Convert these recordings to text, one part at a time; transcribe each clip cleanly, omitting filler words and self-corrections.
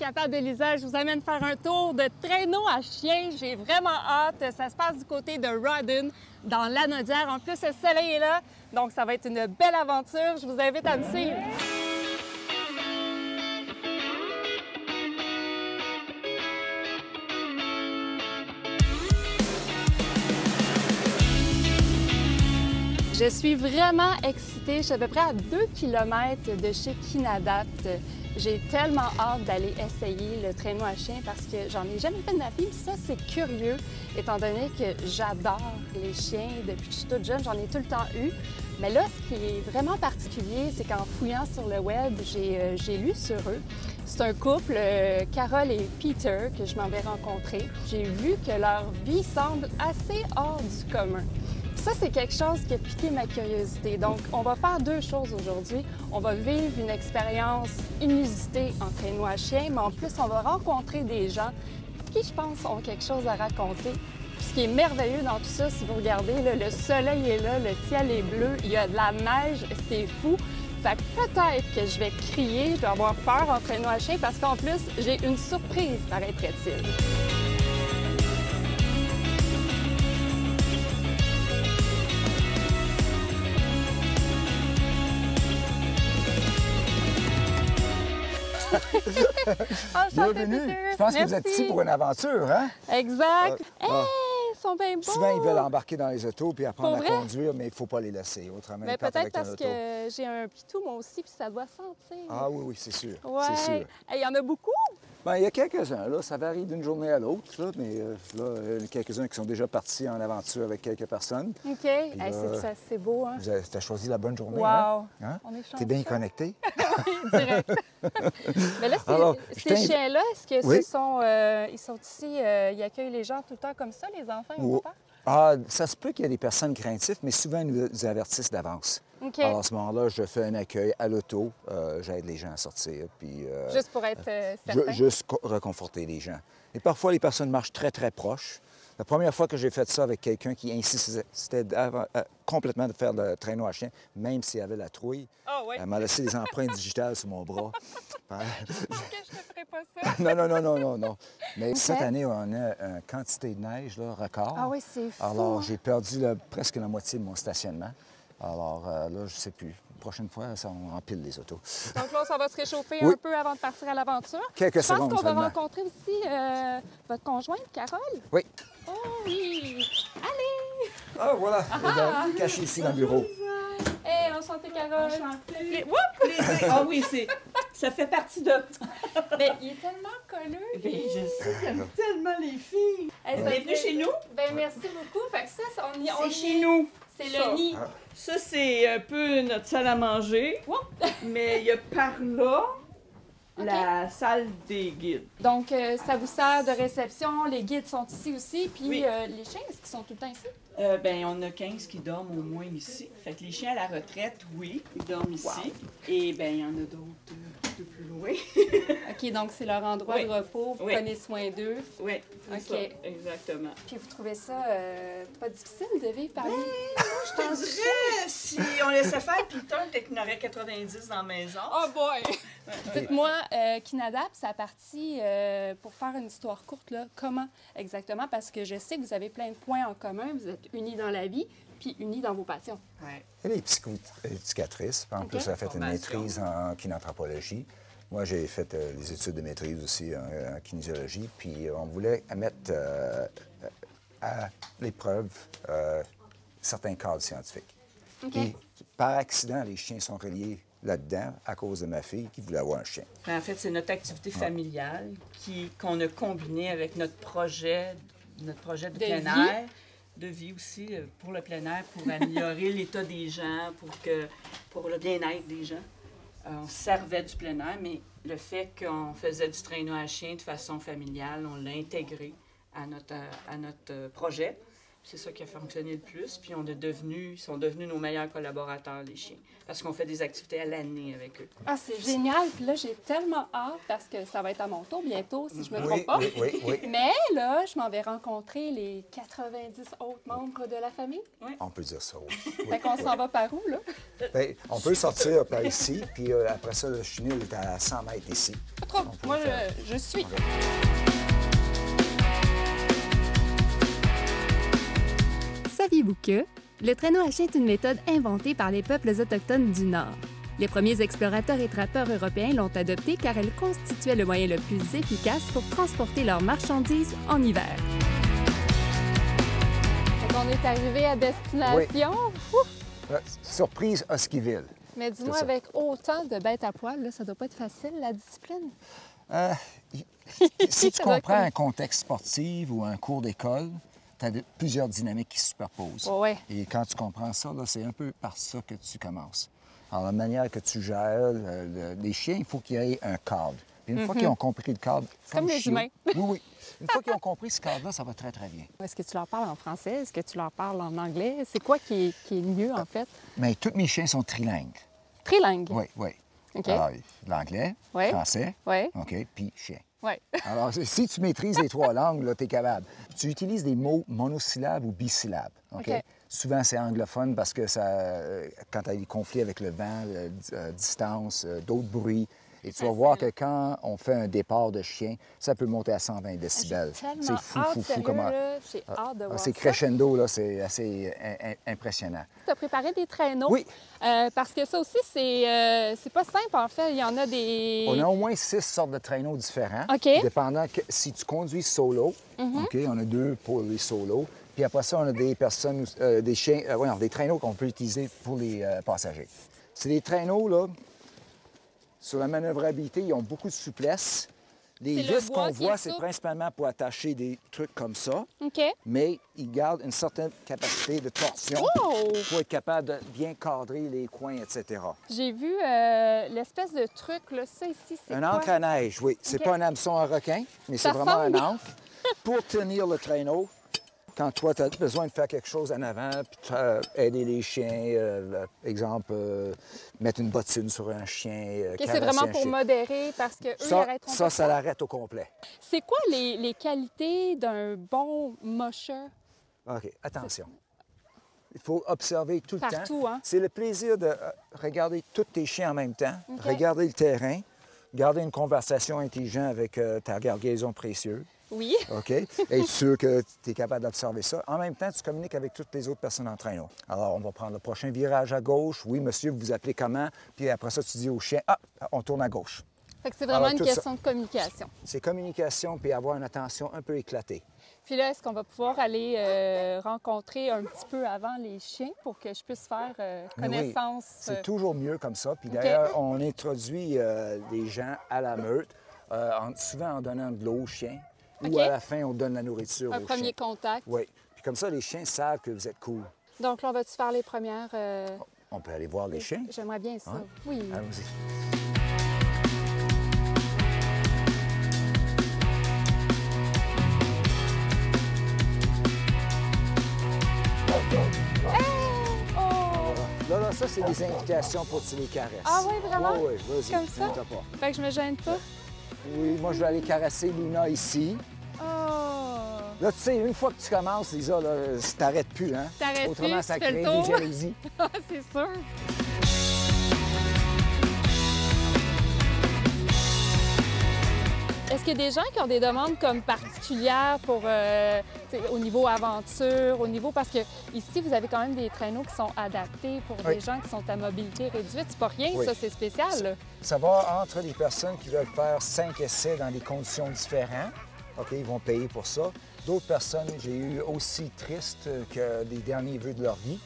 escapade d'Elisa, je vous amène faire un tour de traîneau à chien. J'ai vraiment hâte. Ça se passe du côté de Rawdon, dans Lanaudière. En plus, le soleil est là, donc ça va être une belle aventure. Je vous invite à me suivre. Je suis vraiment excitée. Je suis à peu près à 2 km de chez Kinadapt. J'ai tellement hâte d'aller essayer le traîneau à chien parce que j'en ai jamais fait de ma vie. Ça, c'est curieux, étant donné que j'adore les chiens depuis que je suis toute jeune. J'en ai tout le temps eu. Mais là, ce qui est vraiment particulier, c'est qu'en fouillant sur le web, j'ai lu sur eux. C'est un couple, Carole et Peter, que je m'en vais rencontrer. J'ai vu que leur vie semble assez hors du commun. Ça, c'est quelque chose qui a piqué ma curiosité. Donc, on va faire deux choses aujourd'hui. On va vivre une expérience inusitée en traîneau à chien, mais en plus, on va rencontrer des gens qui, je pense, ont quelque chose à raconter. Puis, ce qui est merveilleux dans tout ça, si vous regardez, là, le soleil est là, le ciel est bleu, il y a de la neige, c'est fou. Fait que peut-être que je vais crier, je vais avoir peur en traîneau à chien parce qu'en plus, j'ai une surprise, paraîtrait-il. Bienvenue. Je pense que vous êtes ici pour une aventure, hein? Exact. Ils sont bien beaux. Souvent, ils veulent embarquer dans les autos puis apprendre à conduire, mais il ne faut pas les laisser. Autrement, ils partent avec un auto. Peut-être parce que j'ai un pitou, moi aussi, puis ça doit sentir. Ah oui, oui, c'est sûr. Ouais. C'est sûr. Il y en a beaucoup? Bien, il y a quelques-uns, là. Ça varie d'une journée à l'autre, là, mais là, il y a quelques-uns qui sont déjà partis en aventure avec quelques personnes. OK. Hey, c'est beau, hein? Tu as choisi la bonne journée, wow. Hein? On est chanceux. Tu es bien connecté? Oui, direct. Mais là, ces chiens-là, est-ce que oui? Ils sont ici, ils accueillent les gens tout le temps comme ça, les enfants, ils vont pas? Ah, ça se peut qu'il y ait des personnes craintives, mais souvent, ils nous avertissent d'avance. Okay. Alors, à ce moment-là, je fais un accueil à l'auto, j'aide les gens à sortir, puis... juste pour être certain? Juste reconforter les gens. Et parfois, les personnes marchent très, très proches. La première fois que j'ai fait ça avec quelqu'un qui insistait, c'était complètement de faire le traîneau à chien, même s'il y avait la trouille. Oh, oui. Elle m'a laissé des empreintes digitales sur mon bras. Je pense que je ne ferais pas ça. Non. Mais cette année, on a une quantité de neige, là, record. Ah oui, c'est fou. Alors, j'ai perdu presque la moitié de mon stationnement. Alors là, je ne sais plus. La prochaine fois, ça, on empile les autos. Donc là, ça va se réchauffer un peu avant de partir à l'aventure. Quelques secondes, je pense qu'on va rencontrer aussi votre conjointe, Carole. Oui. Oh oui! Allez! Ah, voilà! Elle est cachée ici dans le bureau. Hé, enchantée, Carole! Enchantée! Ah oui, ça fait partie de... Mais il est tellement connu! Bien, je sais, j'aime tellement les filles! Bienvenue chez nous! Bien, merci beaucoup! Fait que on est chez nous! C'est le nid! Ça, c'est un peu notre salle à manger. Mais il y a par là... la salle des guides. Donc, ça vous sert de réception, les guides sont ici aussi, puis les chiens, est-ce qu'ils sont tout le temps ici? Bien, on a 15 qui dorment au moins ici. Fait que les chiens à la retraite, oui, ils dorment ici. Et bien, il y en a d'autres de plus loin. OK, donc c'est leur endroit de repos, vous prenez soin d'eux. Oui, c'est ça, exactement. Puis vous trouvez ça pas difficile de vivre parmi je te dirais, si on laissait faire Peter, peut-être qu'il y en aurait 90 dans la maison. Oh boy! Dites-moi, Kinadapt, ça a parti pour faire une histoire courte, là. Comment exactement? Parce que je sais que vous avez plein de points en commun. Vous êtes unis dans la vie, puis unis dans vos passions. Ouais. Elle est éducatrice. En plus, elle a fait une maîtrise en kinanthropologie. Moi, j'ai fait les études de maîtrise aussi en kinésiologie. Puis on voulait mettre à l'épreuve certains cadres scientifiques. Okay. Et par accident, les chiens sont reliés là-dedans à cause de ma fille qui voulait avoir un chien. En fait, c'est notre activité familiale qu'on a combinée avec notre projet de plein air, de vie aussi, pour le plein air, pour améliorer l'état des gens, pour le bien-être des gens. On servait du plein air, mais le fait qu'on faisait du traîneau à chien de façon familiale, on l'a intégré à notre projet. C'est ça qui a fonctionné le plus. Puis ils sont devenus nos meilleurs collaborateurs, les chiens. Parce qu'on fait des activités à l'année avec eux. Ah, c'est génial! Puis là, j'ai tellement hâte parce que ça va être à mon tour bientôt, si je me trompe pas. Oui. Mais là, je m'en vais rencontrer les 90 autres membres de la famille. Oui. On peut dire ça, oui. Fait qu'on s'en va par où, là? Bien, on peut sortir par ici, puis après ça, le chenil est à 100 mètres ici. Trop. Moi, je suis. Saviez-vous que le traîneau à chien est une méthode inventée par les peuples autochtones du Nord? Les premiers explorateurs et trappeurs européens l'ont adoptée car elle constituait le moyen le plus efficace pour transporter leurs marchandises en hiver. On est arrivé à destination. Oui. Surprise, Huskyville. Mais dis-moi, avec autant de bêtes à poil, là, ça doit pas être facile, la discipline? Si tu comprends un contexte sportif ou un cours d'école, tu as plusieurs dynamiques qui se superposent. Ouais. Et quand tu comprends ça, c'est un peu par ça que tu commences. Alors, la manière que tu gères les chiens, il faut qu'il y ait un cadre. Puis une fois qu'ils ont compris le cadre... Comme les humains. Oui. Une fois qu'ils ont compris ce cadre-là, ça va très, très bien. Est-ce que tu leur parles en français? Est-ce que tu leur parles en anglais? C'est quoi qui est mieux, en fait? Bien, tous mes chiens sont trilingues. Trilingues? Oui. Okay. Alors, l'anglais, français, OK, puis chien. Ouais. Alors, si tu maîtrises les trois langues, là, t'es capable. Tu utilises des mots monosyllabes ou bisyllabes, OK? Souvent, c'est anglophone parce que ça... quand t'as des conflits avec le vent, la distance, d'autres bruits, et tu vas voir que quand on fait un départ de chien, ça peut monter à 120 décibels. C'est fou, comment... J'ai hâte de voir ça. C'est crescendo, là, c'est assez impressionnant. Tu as préparé des traîneaux. Oui. Parce que ça aussi, c'est pas simple, en fait. Il y en a des... On a au moins 6 sortes de traîneaux différents. OK. Dépendant que si tu conduis solo, OK, on a 2 pour les solos. Puis après ça, on a des personnes, des chiens, des traîneaux qu'on peut utiliser pour les passagers. C'est des traîneaux, là... Sur la manœuvrabilité, ils ont beaucoup de souplesse. Les vis qu'on voit, c'est principalement pour attacher des trucs comme ça. OK. Mais ils gardent une certaine capacité de torsion pour être capable de bien cadrer les coins, etc. J'ai vu l'espèce de truc, là, ça ici, c'est quoi? Un ancre à neige, oui. C'est pas un hameçon à requin, mais c'est vraiment un ancre pour tenir le traîneau. Quand toi, tu as besoin de faire quelque chose en avant, puis aider les chiens, exemple, mettre une bottine sur un chien, c'est vraiment pour modérer, parce qu'eux, ils arrêteront pas. Ça l'arrête au complet. C'est quoi les qualités d'un bon mosher? OK, attention. Il faut observer tout le temps. Partout, hein? C'est le plaisir de regarder tous tes chiens en même temps, regarder le terrain, garder une conversation intelligente avec ta gargaison précieuse. Oui. OK. Être sûr que tu es capable d'observer ça. En même temps, tu communiques avec toutes les autres personnes en traîneau. Alors, on va prendre le prochain virage à gauche. Oui, monsieur, vous vous appelez comment? Puis après ça, tu dis au chien, ah, on tourne à gauche. Fait que c'est vraiment une question de communication. C'est communication, puis avoir une attention un peu éclatée. Puis là, est-ce qu'on va pouvoir aller rencontrer un petit peu avant les chiens pour que je puisse faire connaissance? Oui, c'est toujours mieux comme ça. Puis d'ailleurs, on introduit les gens à la meute, souvent en donnant de l'eau aux chiens. Ou à la fin, on donne la nourriture aux chiens. Un premier contact. Oui. Puis comme ça, les chiens savent que vous êtes cool. Donc là, on va-tu faire les premières... On peut aller voir les chiens. J'aimerais bien ça. Hein? Oui. Allons-y. Hey! Oh! Là, ça, c'est des invitations pour que tu les caresses. Ah oui, vraiment? Oui, oui, vas-y. Comme ça? Fait que je me gêne pas? Oui, moi, je vais aller caresser Luna ici. Oh! Là, tu sais, une fois que tu commences, Lisa, là, t'arrêtes plus, hein? Autrement, ça crée des jalousies. C'est sûr! Est-ce qu'il y a des gens qui ont des demandes comme particulières pour, au niveau aventure, au niveau... Parce que ici, vous avez quand même des traîneaux qui sont adaptés pour des gens qui sont à mobilité réduite. C'est pas rien, ça, c'est spécial. Ça va entre les personnes qui veulent faire 5 essais dans des conditions différentes. OK, ils vont payer pour ça. D'autres personnes, j'ai eu aussi triste que des derniers vœux de leur vie.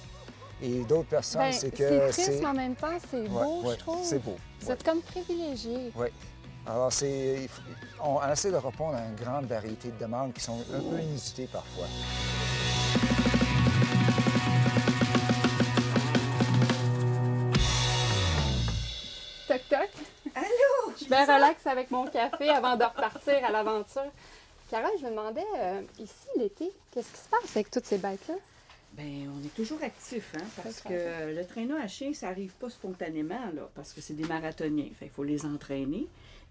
Et d'autres personnes, c'est que... C'est triste, mais en même temps, c'est beau, je trouve. C'est beau. Vous êtes comme privilégiés. Oui. Alors, on essaie de répondre à une grande variété de demandes qui sont un peu inusitées parfois. Toc, toc. Allô? Je me relaxe avec mon café avant de repartir à l'aventure. Carole, je me demandais, ici, l'été, qu'est-ce qui se passe avec toutes ces bêtes-là? Bien, on est toujours actif, hein, parce que le traîneau à chien, ça n'arrive pas spontanément, là, parce que c'est des marathoniens. Fait, il faut les entraîner.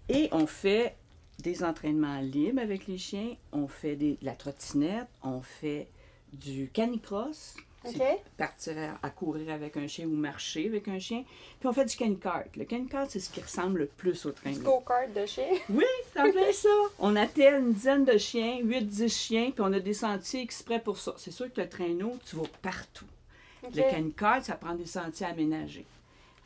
Et on fait des entraînements libres avec les chiens. On fait de la trottinette, on fait du canicross. Okay. Partir à courir avec un chien ou marcher avec un chien. Puis on fait du canicart. Le canicart, c'est ce qui ressemble le plus au traîneau. Du go-kart de chien? Oui, c'est en plein ça. On attelle une dizaine de chiens, 8-10 chiens, puis on a des sentiers exprès pour ça. C'est sûr que le traîneau, tu vas partout. Okay. Le canicart, ça prend des sentiers aménagés.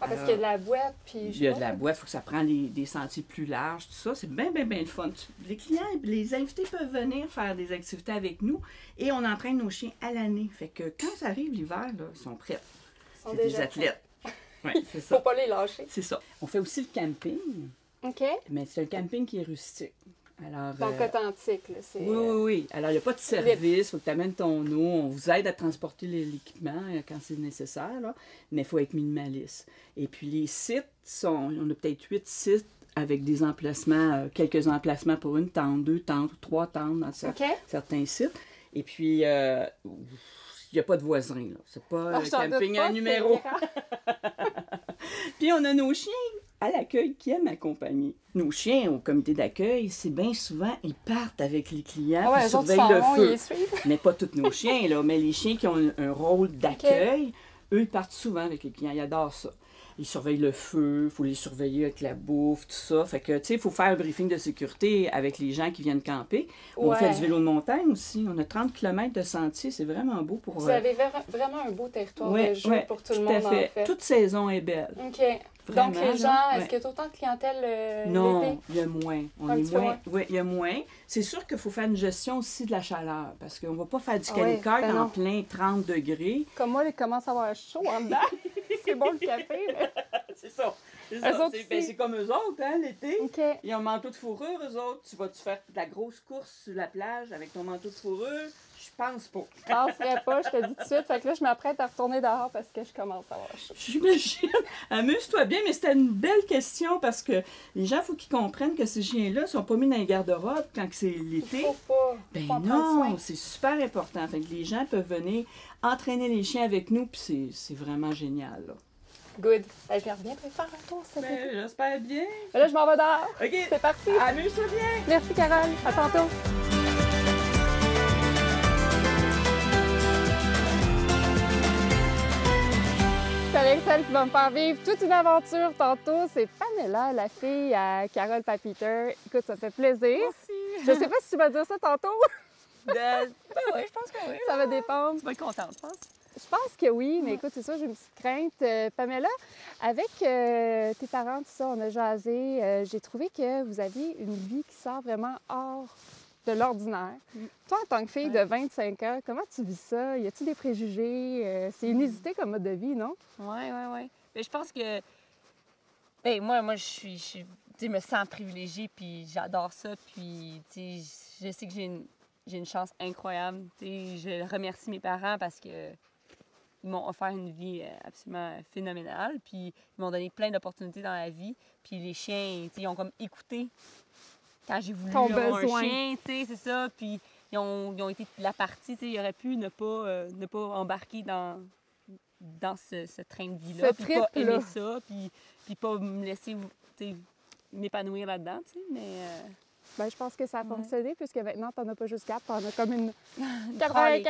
Ah, parce qu'il y a de la boîte, puis... Il y a de la boîte, il faut que ça prend des sentiers plus larges, tout ça. C'est bien, bien, bien le fun. Les clients, les invités peuvent venir faire des activités avec nous et on entraîne nos chiens à l'année. Fait que quand ça arrive l'hiver, ils sont prêts. C'est des athlètes. Oui, c'est ça. Faut pas les lâcher. C'est ça. On fait aussi le camping. OK. Mais c'est le camping qui est rustique. Alors, donc, authentique, là, c'est... Oui, oui, oui. Alors, il n'y a pas de service, il faut que tu amènes ton eau, on vous aide à transporter l'équipement quand c'est nécessaire, là, mais il faut être minimaliste. Et puis, les sites sont... On a peut-être 8 sites avec des emplacements, quelques emplacements pour une tente, 2 tentes, 3 tentes dans certains sites. Et puis, il n'y a pas de voisins, là. C'est pas un camping à numéro. Puis, on a nos chiens à l'accueil qui aiment accompagner. Nos chiens au comité d'accueil, c'est bien souvent, ils partent avec les clients, ils surveillent le feu. Mais pas tous nos chiens, là, mais les chiens qui ont un rôle d'accueil, eux, ils partent souvent avec les clients, ils adorent ça. Ils surveillent le feu, il faut les surveiller avec la bouffe, tout ça. Fait que, tu sais, il faut faire un briefing de sécurité avec les gens qui viennent camper. Ouais. On fait du vélo de montagne aussi. On a 30 km de sentier. C'est vraiment beau pour... Vous avez vraiment un beau territoire de jeu pour tout le monde, en fait. Toute saison est belle. OK. Vraiment, donc, les gens, est-ce qu'il y a autant de clientèle l'été? Non, il y a moins. Oui, il y a moins. C'est sûr qu'il faut faire une gestion aussi de la chaleur, parce qu'on ne va pas faire du canicard en plein 30 degrés. Comme moi, il commence à avoir chaud en dedans. C'est bon le café. Mais... C'est ça. C'est comme eux autres, hein, l'été. Okay. Ils ont un manteau de fourrure, eux autres. Tu vas-tu faire de la grosse course sur la plage avec ton manteau de fourrure? Je pense pas. Je penserais pas, je te dis tout de suite. Fait que là, je m'apprête à retourner dehors parce que je commence à avoir chaud. J'imagine. Amuse-toi bien, mais c'était une belle question parce que les gens, il faut qu'ils comprennent que ces chiens-là ne sont pas mis dans les garde-robes quand c'est l'été. Il faut pas. Ben non, c'est super important. Fait que les gens peuvent venir entraîner les chiens avec nous, puis c'est vraiment génial, là. Good. Ben, je vais revenir faire un tour, c'est bien. J'espère bien. Ben là, je m'en vais dehors. OK. C'est parti. Amuse-toi bien. Merci, Carole. À tantôt. Celle qui va me faire vivre toute une aventure tantôt, c'est Pamela, la fille à Carole et Peter. Écoute, ça me fait plaisir. Merci. Je ne sais pas si tu vas dire ça tantôt. Oui, je pense que oui. Ça va dépendre. Tu vas être contente, je pense. Je pense que oui, mais écoute, c'est ça, j'ai une petite crainte. Pamela, avec tes parents, tout ça, on a jasé. J'ai trouvé que vous aviez une vie qui sort vraiment hors de l'ordinaire. Toi, en tant que fille de 25 ans, comment tu vis ça? Y a-t-il des préjugés? C'est inusité comme mode de vie, non? Oui. Mais je pense que... Bien, moi, je me sens privilégiée, puis j'adore ça, puis je sais que j'ai une chance incroyable. Je remercie mes parents parce que ils m'ont offert une vie absolument phénoménale, puis ils m'ont donné plein d'opportunités dans la vie, puis les chiens, ils ont comme écouté quand j'ai voulu avoir un chien, c'est ça. Puis ils ont été la partie, ils auraient pu ne pas embarquer dans ce train de vie-là, puis pas aimer ça, puis pas me laisser m'épanouir là-dedans, mais... Bien, je pense que ça a fonctionné, puisque maintenant, t'en as pas juste 4, t'en as comme une... 90.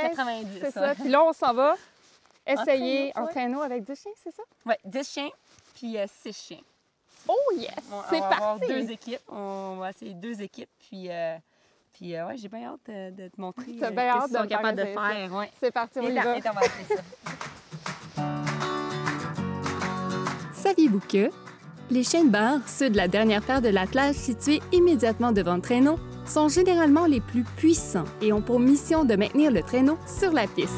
C'est ça. Puis là, on s'en va essayer en traîneau avec 10 chiens, c'est ça? Oui, 10 chiens, puis 6 chiens. Oh yes! C'est parti! On va avoir 2 équipes. On va essayer 2 équipes. Puis ouais, j'ai bien hâte de te montrer ce qu'ils sont capables de faire. Ouais. C'est parti, on y va. Saviez-vous que les chiens de barre, ceux de la dernière paire de l'attelage situé immédiatement devant le traîneau, sont généralement les plus puissants et ont pour mission de maintenir le traîneau sur la piste?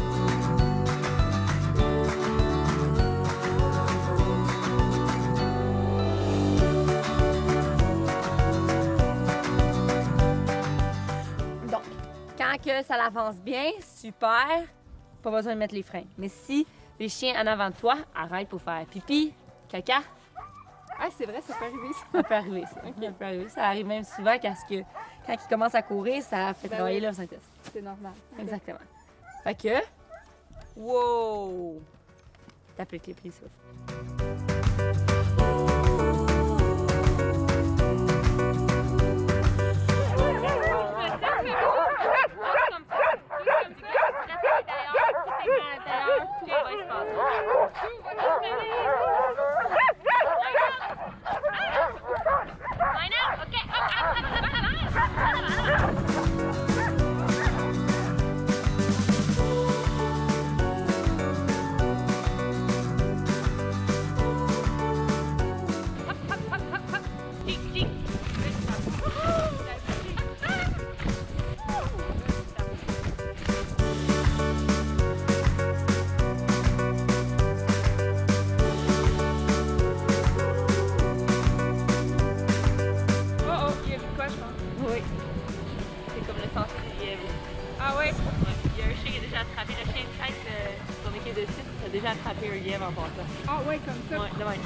Que ça l'avance bien, super, pas besoin de mettre les freins. Mais si les chiens en avant de toi arrêtent pour faire pipi, caca, Ah, c'est vrai, ça peut arriver, ça. Ça peut arriver, ça. Okay. Ça peut arriver. Ça arrive même souvent quand ils commencent à courir, ça fait travailler leur synthèse. C'est normal. Exactement. Fait que... Wow! Tape le clip, les souffles. Ah ouais, comme ça. Ouais, de même.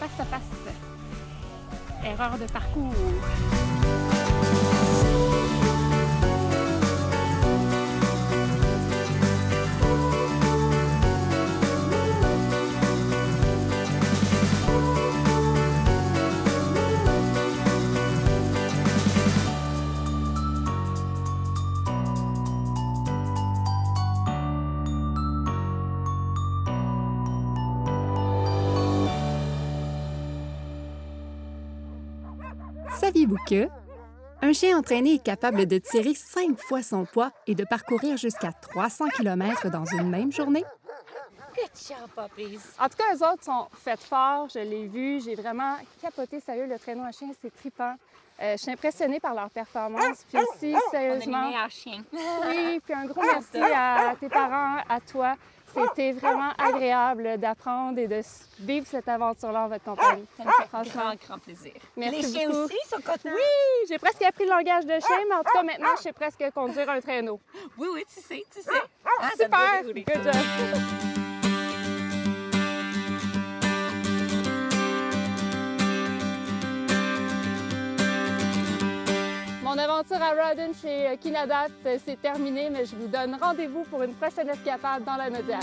Face à face. Erreur de parcours. Saviez-vous que un chien entraîné est capable de tirer 5 fois son poids et de parcourir jusqu'à 300 km dans une même journée? Good job, puppies! En tout cas, eux autres sont faites fort, je l'ai vu, j'ai vraiment capoté, sérieux, le traîneau à chien, c'est trippant. Je suis impressionnée par leur performance, puis aussi, sérieusement... On est les meilleurs chiens. Oui, puis un gros merci à tes parents, à toi. C'était vraiment agréable d'apprendre et de vivre cette aventure-là en votre compagnie. Ça me fait franchement grand plaisir. Merci les chiens beaucoup. Aussi sont contents. Oui, j'ai presque appris le langage de chien, mais en tout cas, maintenant, je sais presque conduire un traîneau. Oui, oui, tu sais. Ah, super! Good job! Mon aventure à Rawdon chez Kinadapt s'est terminée, mais je vous donne rendez-vous pour une prochaine escapade dans Lanaudière.